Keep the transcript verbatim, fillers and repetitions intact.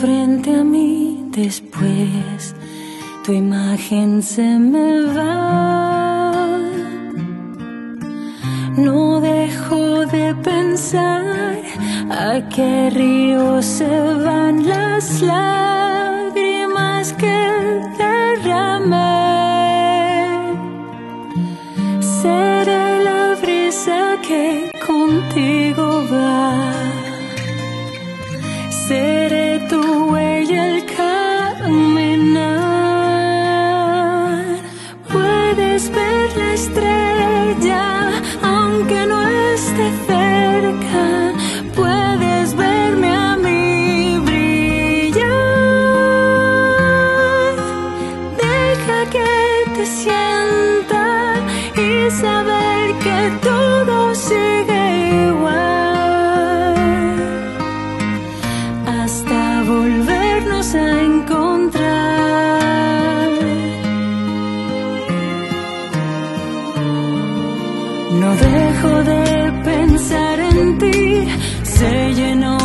frente a mí, después tu imagen se me va. No dejo de pensar a qué río se van las lágrimas que derramé. Seré la brisa que contigo va. Seré tu huella al caminar. Puedes ver la estrella aunque no esté cerca. Puedes verme a mí brillar. Deja que te sienta y saber que todo sigue igual. No dejo de pensar en ti, se llenó.